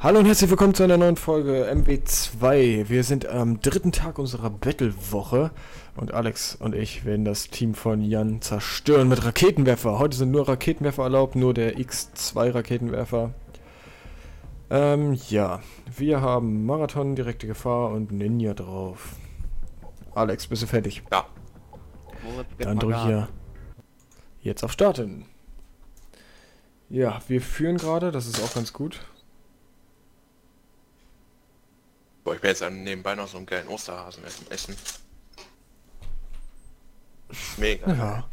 Hallo und herzlich willkommen zu einer neuen Folge MW2. Wir sind am dritten Tag unserer Battlewoche und Alex und ich werden das Team von Jan zerstören mit Raketenwerfer. Heute sind nur Raketenwerfer erlaubt, nur der X2-Raketenwerfer. Ja, wir haben Marathon, direkte Gefahr und Ninja drauf. Alex, bist du fertig? Ja. Dann drück hier jetzt auf Starten. Ja, wir führen gerade, das ist auch ganz gut. Ich werde jetzt nebenbei noch so einen geilen Osterhasen essen. Mega. Ja.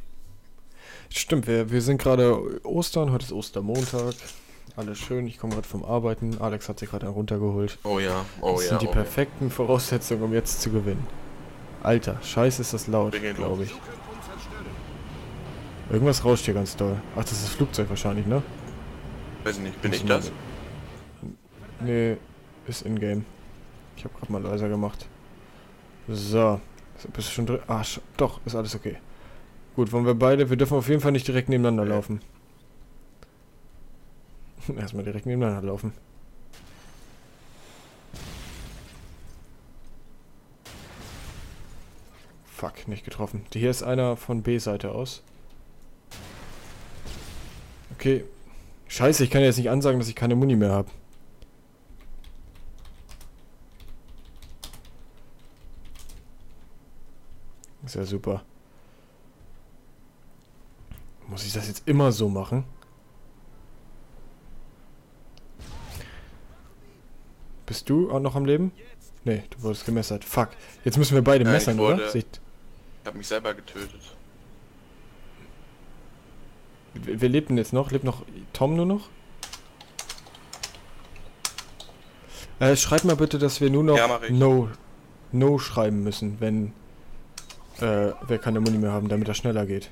Stimmt, wir sind gerade Ostern, heute ist Ostermontag. Alles schön, ich komme gerade vom Arbeiten. Alex hat sich gerade runtergeholt. Oh ja, oh ja. Das sind die perfekten Voraussetzungen, um jetzt zu gewinnen. Alter, scheiße ist das laut, glaube ich. Irgendwas rauscht hier ganz doll. Ach, das ist das Flugzeug wahrscheinlich, ne? Weiß nicht, bin ich das? Nee, ist in-game. Ich habe gerade mal leiser gemacht. So. Bist du schon drin? Ah, doch, ist alles okay. Gut, wollen wir beide? Wir dürfen auf jeden Fall nicht direkt nebeneinander laufen. Erstmal direkt nebeneinander laufen. Fuck, nicht getroffen. Hier ist einer von B-Seite aus. Okay. Scheiße, ich kann jetzt nicht ansagen, dass ich keine Muni mehr habe. Ist ja super. Muss ich das jetzt immer so machen? Bist du auch noch am Leben? Nee, du wurdest gemessert. Fuck. Jetzt müssen wir beide messern, oder? Ich hab mich selber getötet. Wer lebt denn jetzt noch? Lebt noch Tom nur noch? Schreib mal bitte, dass wir nur noch No schreiben müssen, wenn... wer kann der Muni mehr haben, damit er schneller geht?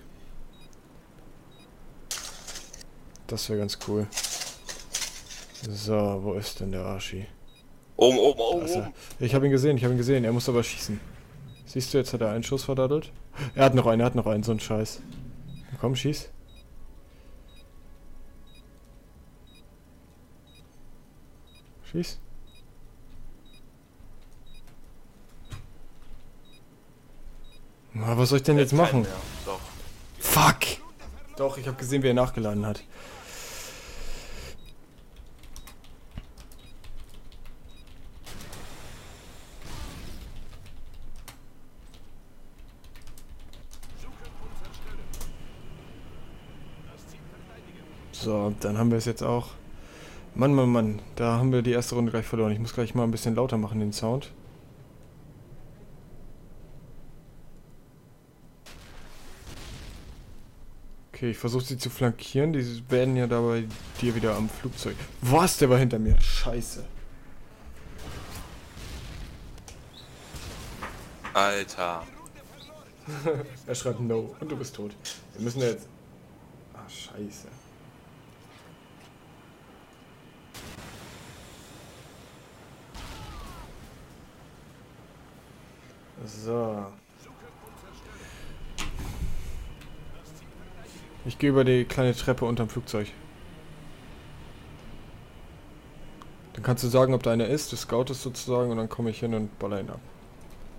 Das wäre ganz cool. So, wo ist denn der Arschi? Oben. Ich habe ihn gesehen, er muss aber schießen. Siehst du, jetzt hat er einen Schuss verdattelt. Er hat noch einen, so ein Scheiß. Komm, schieß. Schieß. Was soll ich denn jetzt machen? Doch. Fuck! Doch, ich habe gesehen, wer nachgeladen hat. So, dann haben wir es jetzt auch. Mann, da haben wir die erste Runde gleich verloren. Ich muss gleich mal ein bisschen lauter machen, den Sound. Okay, ich versuche sie zu flankieren, die werden ja dabei dir wieder am Flugzeug. Was? Der war hinter mir. Scheiße. Alter. Er schreibt No und du bist tot. Wir müssen jetzt... Ah, scheiße. So. Ich gehe über die kleine Treppe unterm Flugzeug. Dann kannst du sagen, ob da einer ist, du scoutest sozusagen und dann komme ich hin und baller ihn ab.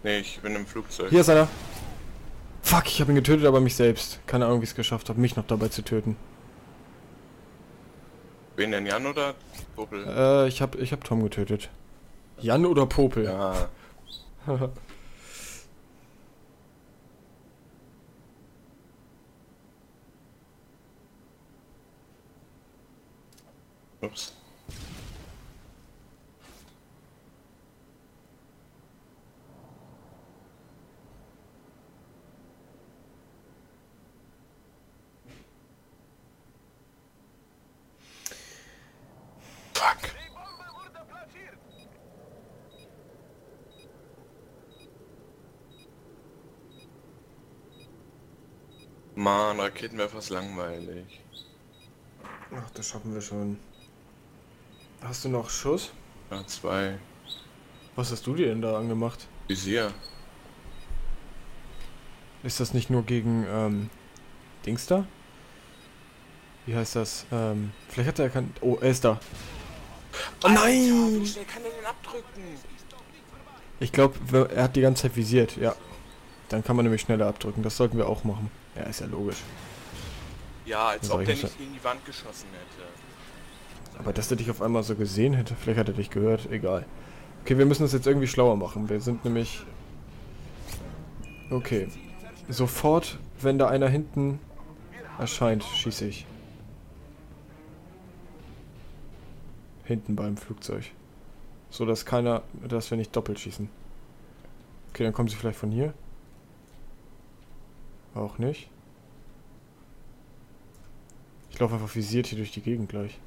Nee, ich bin im Flugzeug. Hier ist einer! Fuck, ich habe ihn getötet, aber mich selbst. Keine Ahnung, wie ich es geschafft habe, mich noch dabei zu töten. Wen denn, Jan oder Popel? Ich hab Tom getötet. Jan oder Popel? Ja. Ups. Fuck. Mann, Raketen wäre fast langweilig. Ach, das schaffen wir schon. Hast du noch Schuss? Ja, 2. Was hast du dir denn da angemacht? Visier. Ist das nicht nur gegen, Dings da? Wie heißt das? Vielleicht hat er erkannt... Oh, er ist da. Oh nein! Wie schnell kann er den abdrücken? Ich glaube, er hat die ganze Zeit visiert, ja. Dann kann man nämlich schneller abdrücken, das sollten wir auch machen. Ja, ist ja logisch. Ja, als ob der nicht gegen die Wand geschossen hätte. Aber dass er dich auf einmal so gesehen hätte, vielleicht hat er dich gehört, egal. Okay, wir müssen das jetzt irgendwie schlauer machen. Wir sind nämlich... Okay. Sofort, wenn da einer hinten erscheint, schieße ich. Hinten beim Flugzeug. So, dass keiner... dass wir nicht doppelt schießen. Okay, dann kommen sie vielleicht von hier. Auch nicht. Ich laufe einfach visiert hier durch die Gegend gleich.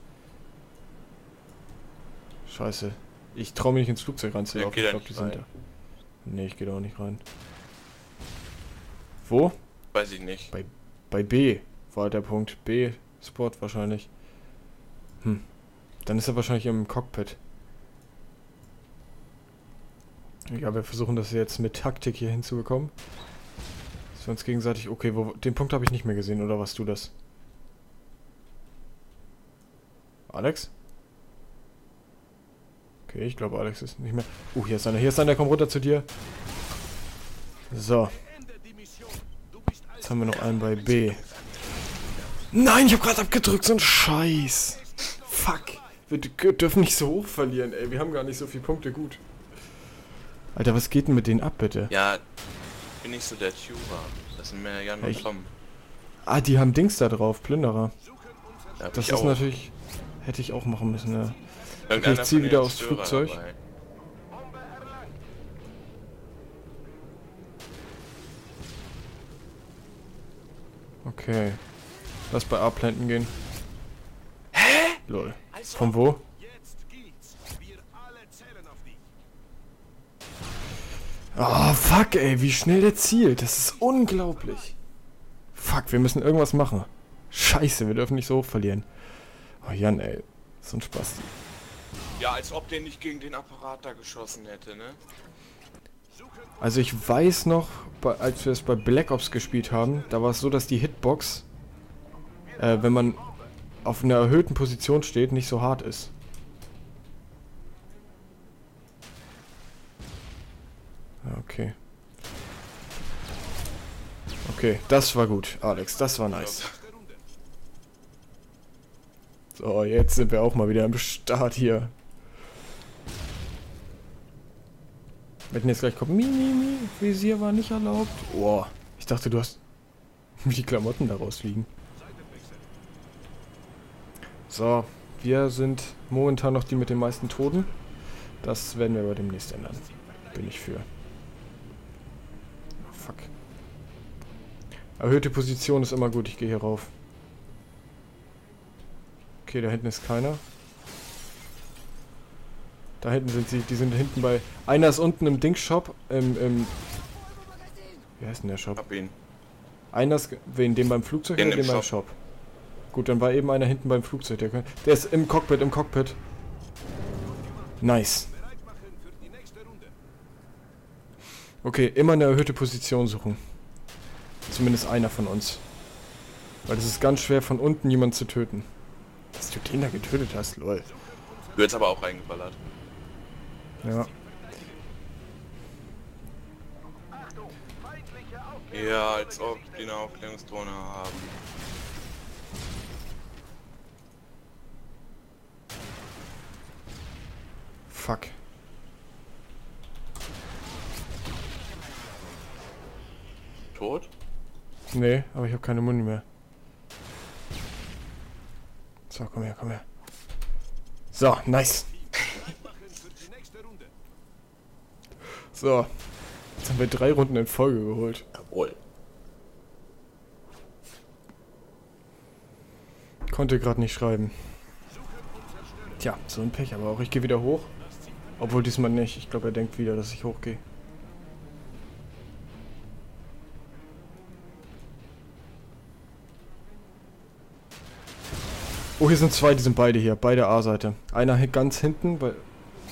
Scheiße. Ich traue mich nicht ins Flugzeug reinzulaufen. Ich glaube, die sind da. Ne, ich gehe da auch nicht rein. Wo? Weiß ich nicht. Bei B war der Punkt. B, Sport wahrscheinlich. Hm. Dann ist er wahrscheinlich im Cockpit. Ja, wir versuchen das jetzt mit Taktik hier hinzubekommen. Dass wir uns gegenseitig... Okay, wo, den Punkt habe ich nicht mehr gesehen, oder warst du das? Alex? Okay, ich glaube, Alex ist nicht mehr... hier ist einer, komm runter zu dir. So. Jetzt haben wir noch einen bei B. Nein, ich habe gerade abgedrückt, so ein Scheiß. Fuck. Wir dürfen nicht so hoch verlieren, ey. Wir haben gar nicht so viele Punkte, gut. Alter, was geht denn mit denen ab, bitte? Ja, bin ich so der Tuber. Das sind mehr Jan und Tom. Ah, die haben Dings da drauf, Plünderer. Ja, das ist auch. Natürlich... Hätte ich auch machen müssen, ja. Okay, ich ziehe wieder aufs Flugzeug. Dabei. Okay. Lass bei A planten gehen. Hä? Lol. Von wo? Oh, fuck, ey. Wie schnell der zielt. Das ist unglaublich. Fuck, wir müssen irgendwas machen. Scheiße, wir dürfen nicht so hoch verlieren. Oh, Jan, ey. So ein Spaß. Ja, als ob der nicht gegen den Apparat da geschossen hätte, ne? Also ich weiß noch, als wir es bei Black Ops gespielt haben, da war es so, dass die Hitbox, wenn man auf einer erhöhten Position steht, nicht so hart ist. Okay. Okay, das war gut, Alex, das war nice. So, jetzt sind wir auch mal wieder am Start hier. Wenn jetzt gleich kommt, mi, Visier war nicht erlaubt. Oh, ich dachte, du hast die Klamotten daraus liegen. So, wir sind momentan noch die mit den meisten Toten. Das werden wir aber demnächst ändern. Bin ich für. Oh, fuck. Erhöhte Position ist immer gut, ich gehe hier rauf. Okay, da hinten ist keiner. Da hinten sind sie, die sind hinten bei... Einer ist unten im Dings-Shop, wie heißt denn der Shop? Hab ihn. Einer ist... Wen? Den beim Flugzeug oder den beim Shop? Gut, dann war eben einer hinten beim Flugzeug. Der ist im Cockpit, im Cockpit. Nice. Okay, immer eine erhöhte Position suchen. Zumindest einer von uns. Weil es ist ganz schwer, von unten jemanden zu töten. Dass du den da getötet hast, lol. Du hättest aber auch reingeballert. Ja. Ja, als ob die eine Aufklärungsdrohne haben. Fuck. Tot? Nee, aber ich habe keine Muni mehr. So, komm her, komm her. So, nice. So, jetzt haben wir 3 Runden in Folge geholt. Jawohl. Konnte gerade nicht schreiben. Tja, so ein Pech, aber auch ich gehe wieder hoch. Obwohl diesmal nicht. Ich glaube, er denkt wieder, dass ich hochgehe. Oh, hier sind 2, die sind beide hier, beide A-Seite. Einer ganz hinten, weil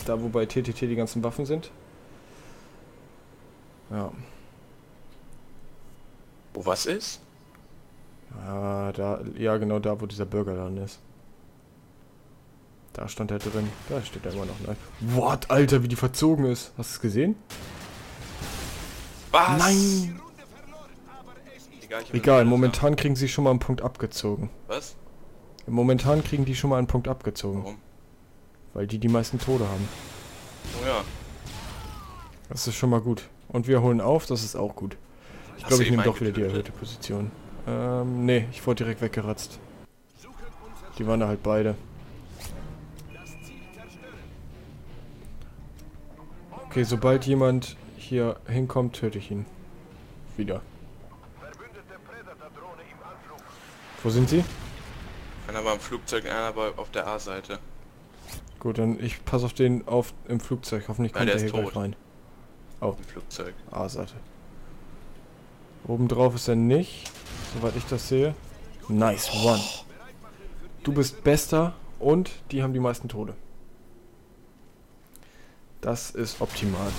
da wo bei TTT die ganzen Waffen sind. Ja. Wo was ist? Ja, da, ja genau da, wo dieser Burgerladen ist. Da stand er drin. Da steht er immer noch. Nein. What, Alter, wie die verzogen ist. Hast du es gesehen? Was? Nein! Egal, momentan kriegen sie schon mal einen Punkt abgezogen. Was? Momentan kriegen die schon mal einen Punkt abgezogen. Warum? Weil die die meisten Tode haben. Oh ja. Das ist schon mal gut. Und wir holen auf, das ist auch gut. Ich glaube, ich nehme doch wieder die erhöhte Position. Nee, ich wurde direkt weggeratzt. Die waren da halt beide. Okay, sobald jemand hier hinkommt, töte ich ihn. Wieder. Wo sind sie? Einer war im Flugzeug, einer war auf der A-Seite. Gut, dann ich passe auf den auf im Flugzeug. Hoffentlich kommt der hier gleich rein. Auf dem Flugzeug. A-Seite. Obendrauf ist er nicht, soweit ich das sehe. Nice one. Du bist Bester und die haben die meisten Tode. Das ist optimal.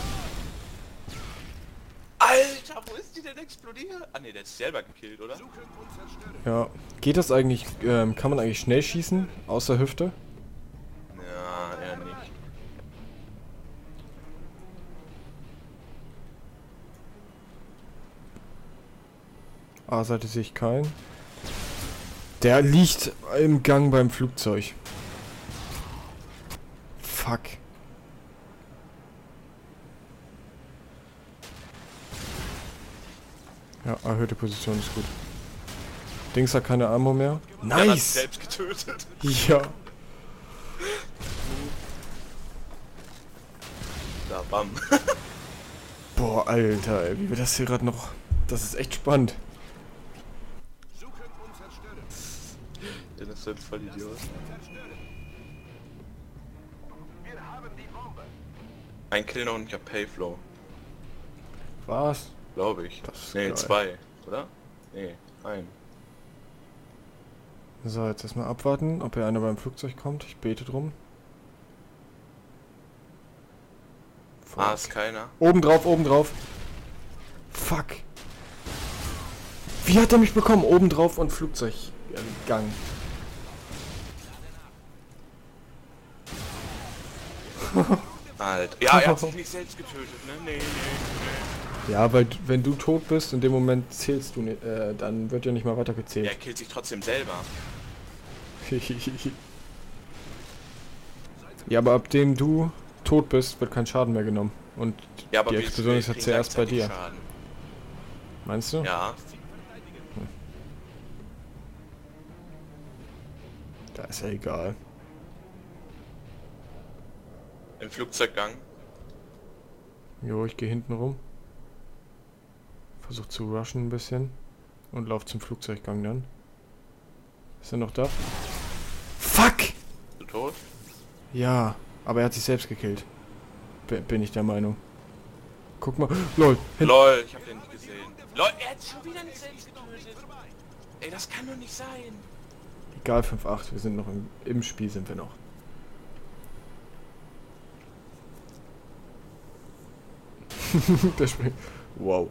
Alter, wo ist die denn explodiert? Ah ne, der ist selber gekillt, oder? Ja. Geht das eigentlich, kann man eigentlich schnell schießen? Außer Hüfte? Ja, eher nicht. A-Seite sehe ich keinen. Der liegt im Gang beim Flugzeug. Fuck. Ja, erhöhte Position ist gut. Dings hat keine Ammo mehr. Nice! Der hat selbst getötet. Ja. Da, bam. Boah, Alter, ey, wie wir das hier gerade noch... Das ist echt spannend. Das ist voll Idiot. Ein Kill noch und ich hab Payflow. Was? Glaube ich. Ne, zwei, oder? Ne, ein. So, jetzt erstmal abwarten, ob hier einer beim Flugzeug kommt. Ich bete drum. Fuck. Ah, ist keiner. Obendrauf, obendrauf. Fuck. Wie hat er mich bekommen? Obendrauf und Flugzeug Gang. Alter. Ja, er hat sich nicht selbst getötet, ne? Nee, nee, nee. Ja, weil wenn du tot bist, in dem Moment zählst du nicht, dann wird ja nicht mal weiter gezählt. Er killt sich trotzdem selber. Ja, aber ab dem du tot bist, wird kein Schaden mehr genommen. Und ja, aber die Explosion ist ja zuerst bei dir. Schaden. Meinst du? Ja. Hm. Da ist ja egal. Im Flugzeuggang. Jo, ich gehe hinten rum. Versuch zu rushen ein bisschen. Und lauf zum Flugzeuggang dann. Ist er noch da? Fuck! Bist du tot? Ja, aber er hat sich selbst gekillt. Bin ich der Meinung. Guck mal. LOL! LOL, ich hab den nicht gesehen. LOL, er hat schon wieder nicht selbst getötet. Ey, das kann doch nicht sein. Egal, 5-8, wir sind noch im Spiel, sind wir noch. Der springt. Wow.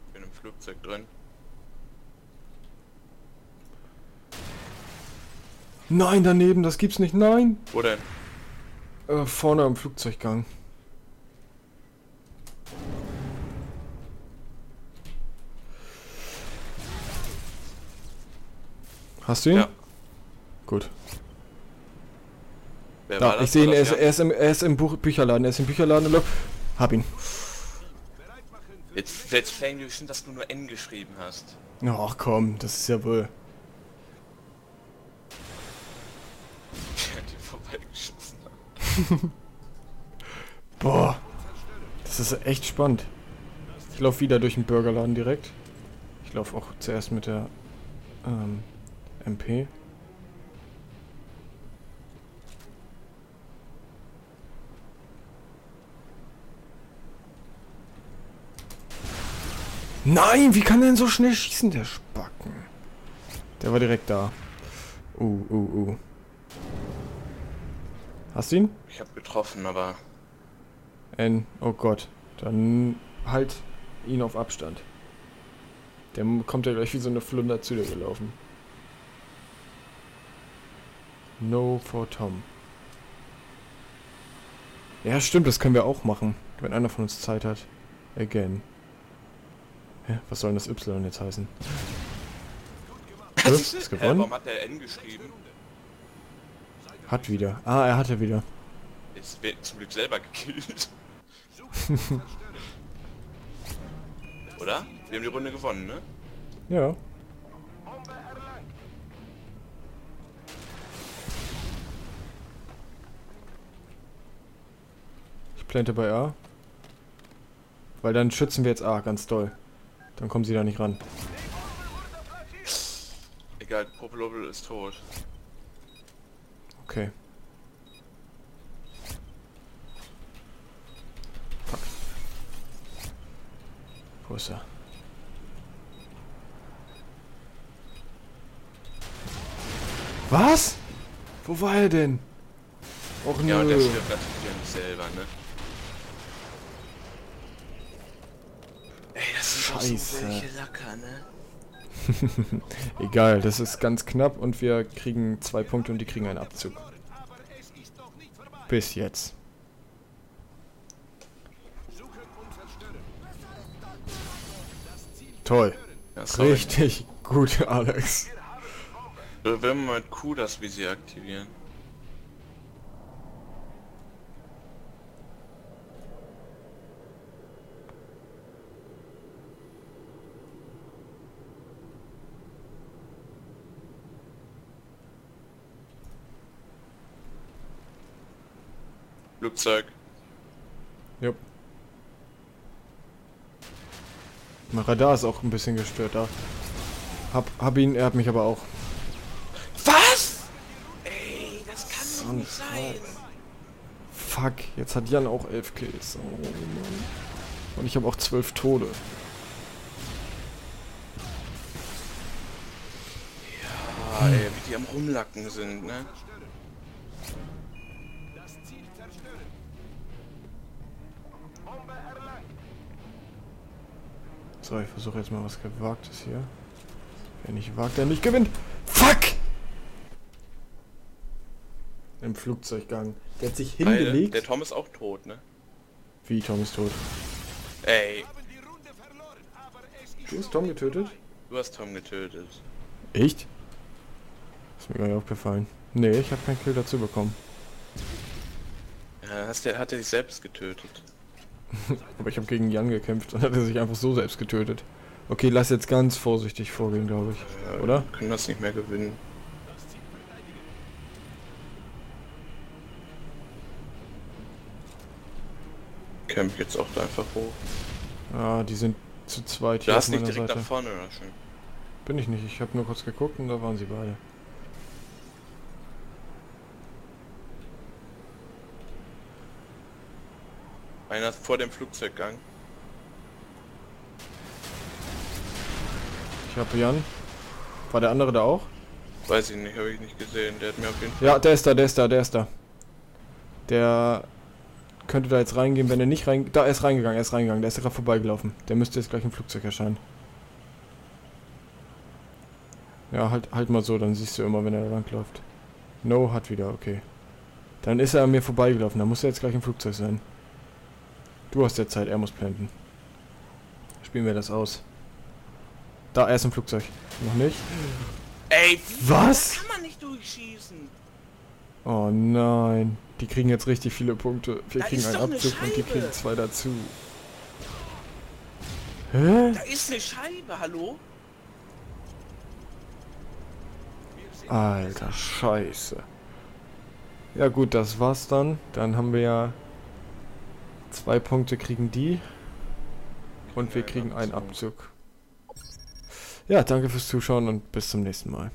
Ich bin im Flugzeug drin. Nein, daneben, das gibt's nicht, nein! Wo denn? Vorne am Flugzeuggang. Hast du ihn? Ja. Gut. Wer war das? Ich sehe ihn, er ist im Bücherladen, er ist im Bücherladen und hab ihn. Jetzt fängt es schon, dass du nur N geschrieben hast. Ach komm, das ist ja wohl... Boah, das ist echt spannend. Ich laufe wieder durch den Burgerladen direkt. Ich laufe auch zuerst mit der MP. Nein, wie kann er denn so schnell schießen, der Spacken? Der war direkt da. Hast du ihn? Ich hab getroffen, aber... Oh Gott. Dann halt ihn auf Abstand. Der kommt ja gleich wie so eine Flunder zu dir gelaufen. No for Tom. Ja, stimmt, das können wir auch machen, wenn einer von uns Zeit hat. Again. Hä, was soll denn das Y jetzt heißen? Ups, ist gewonnen? Warum hat der N geschrieben? Hat wieder. Ah, er hatte wieder. Jetzt wird zum Glück selber gekillt. Oder? Wir haben die Runde gewonnen, ne? Ja. Ich plante bei A. Weil dann schützen wir jetzt A ganz doll. Dann kommen sie da nicht ran. Egal, Popelobel ist tot. Okay. Fuck. Wo ist er? Was? Wo war er denn? Och nö. Ja, der stirbt natürlich ja nicht selber, ne? Scheiße. Lacker, ne? Egal, das ist ganz knapp und wir kriegen 2 Punkte und die kriegen einen Abzug. Bis jetzt. Toll. Richtig gut, Alex. Wir werden mal mit Q das Visier aktivieren. Flugzeug. Jupp. Mein Radar ist auch ein bisschen gestört da. Hab ihn, er hat mich aber auch. Was? Ey, das kann doch nicht sein. Fuck, jetzt hat Jan auch 11 Kills. Oh Mann. Und ich habe auch 12 Tode. Ja, ey, wie die am Rumlacken sind, ne? So, ich versuche jetzt mal was Gewagtes hier. Wer nicht wagt, der nicht gewinnt. Fuck! Im Flugzeuggang. Der hat sich hingelegt. Der Tom ist auch tot, ne? Wie, Tom ist tot? Ey. Du hast Tom getötet? Du hast Tom getötet. Echt? Ist mir gar nicht aufgefallen. Nee, ich habe keinen Kill dazu bekommen. Ja, hat er sich selbst getötet. Aber ich habe gegen Jan gekämpft und hat er sich einfach so selbst getötet. Okay, lass jetzt ganz vorsichtig vorgehen, glaube ich. Ja, oder? Wir können das nicht mehr gewinnen. Camp jetzt auch da einfach hoch. Ah, die sind zu zweit hier. Du hast nicht direkt nach vorne oder schon? Bin ich nicht, ich habe nur kurz geguckt und da waren sie beide. Einer vor dem Flugzeuggang. Ich habe Jan. War der andere da auch? Weiß ich nicht, habe ich nicht gesehen. Der hat mir auf jeden Fall... Ja, der ist da. Der könnte da jetzt reingehen, wenn er nicht rein... Da, er ist reingegangen. Der ist gerade vorbeigelaufen. Der müsste jetzt gleich im Flugzeug erscheinen. Ja, halt mal so, dann siehst du immer, wenn er da langläuft. No, hat wieder, okay. Dann ist er an mir vorbeigelaufen, da muss er jetzt gleich im Flugzeug sein. Du hast ja Zeit, er muss planten. Spielen wir das aus. Da, er ist im Flugzeug. Noch nicht. Ey, was? Kann man nicht durchschießen. Oh nein. Die kriegen jetzt richtig viele Punkte. Wir kriegen einen Abzug und die kriegen 2 dazu. Hä? Da ist eine Scheibe, hallo? Alter, scheiße. Ja gut, das war's dann. Dann haben wir ja... 2 Punkte kriegen die und wir kriegen einen Abzug. Ja, danke fürs Zuschauen und bis zum nächsten Mal.